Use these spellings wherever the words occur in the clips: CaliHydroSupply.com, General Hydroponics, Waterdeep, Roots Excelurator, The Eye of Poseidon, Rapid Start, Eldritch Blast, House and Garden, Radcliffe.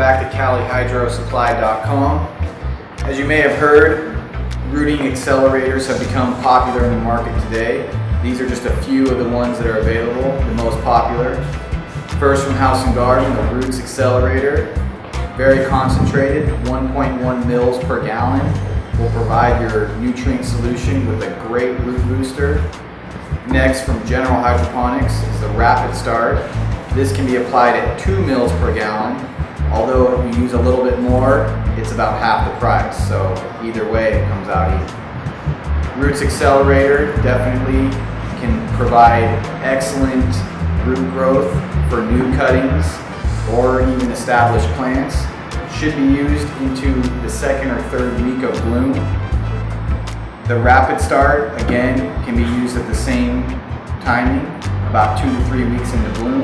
back to CaliHydroSupply.com. As you may have heard, rooting accelerators have become popular in the market today. These are just a few of the ones that are available, the most popular. First, from House and Garden, the Roots Accelerator. Very concentrated, 1.1 mils per gallon. Will provide your nutrient solution with a great root booster. Next, from General Hydroponics, is the Rapid Start. This can be applied at 2 mils per gallon, although if you use a little bit more, it's about half the price, so either way it comes out easy. Roots Accelerator definitely can provide excellent root growth for new cuttings or even established plants. Should be used into the second or third week of bloom. The Rapid Start, again, can be used at the same timing, about 2 to 3 weeks into bloom.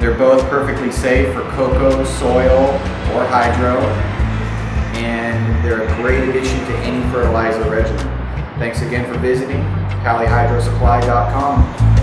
They're both perfectly safe for cocoa, soil, or hydro, and they're a great addition to any fertilizer regimen. Thanks again for visiting CaliHydroSupply.com.